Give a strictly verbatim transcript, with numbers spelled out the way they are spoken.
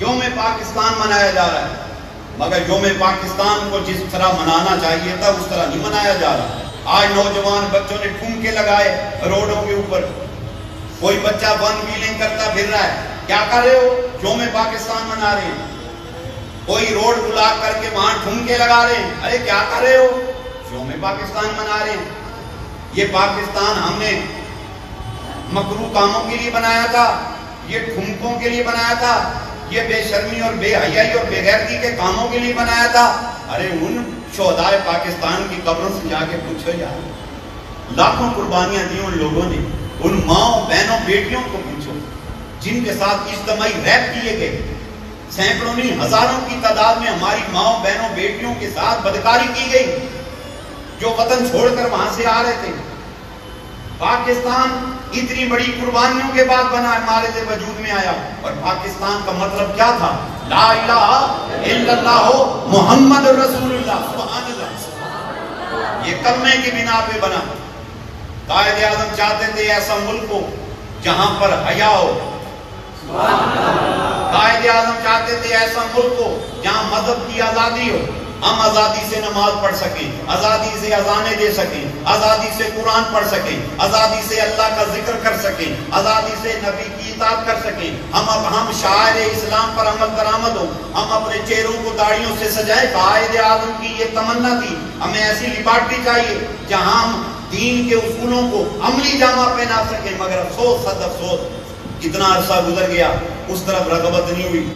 योम ए पाकिस्तान मनाया जा रहा है, मगर योम ए पाकिस्तान को जिस तरह मनाना चाहिए था उस तरह नहीं मनाया जा रहा। आज नौजवान बच्चों ने ठुमके लगाए रोडों के ऊपर, कोई बच्चा वन व्हीलिंग करता फिर रहा है। क्या कर रहे हो? योम ए पाकिस्तान मना रहे हैं। कोई रोड ब्लॉक करके वहां ठुमके लगा रहे हैं। अरे क्या कर रहे हो? योम ए पाकिस्तान मना रहे हैं। ये पाकिस्तान हमने मकरू कामों के लिए बनाया था, ये ठुमकों के लिए बनाया था, ये बेशर्मी और बेहयाई और बेगैरती के कामों के लिए बनाया था। अरे उन शोधाए पाकिस्तान की कब्रों से जाके पूछो यार, लाखों कुर्बानियां दी उन लोगों ने, उन माओ बहनों बेटियों को पूछो जिनके साथ इज्तमाई रैप किए गए। सैकड़ों नहीं हजारों की तादाद में हमारी माओ बहनों बेटियों के साथ बदकारी की गई जो वतन छोड़कर वहां से आ रहे थे। पाकिस्तान इतनी बड़ी कुर्बानियों के बाद बना हमारे से वजूद में आया, और पाकिस्तान का मतलब क्या था? ला इलाहा इल्लल्लाह मुहम्मद रसूलुल्लाह। सुभान अल्लाह, ये कलमे की बिना पे बना। कायदे आजम चाहते थे ऐसा मुल्क हो जहां पर हया हो। सुभान अल्लाह, कायदे आजम चाहते थे ऐसा मुल्क हो जहाँ मजहब की आजादी हो, हम आजादी से नमाज पढ़ सके, आजादी से अजाने दे सके, आजादी से कुरान पढ़ सके, आजादी से अल्लाह का जिक्र कर सके, आजादी से नबी की इताअत कर सके, हम अब हम शायर इस्लाम पर अमल दरामद हो, हम अपने चेहरों को दाढ़ियों से सजाए। कायदे आजम की ये तमन्ना थी, हमें ऐसी लिबर्टी चाहिए जहाँ हम दीन के उसूलों को अमली जामा पहना सके। मगर अफसोस सद अफसोस, कितना अरसा गुजर गया, उस तरफ रगबत नहीं हुई।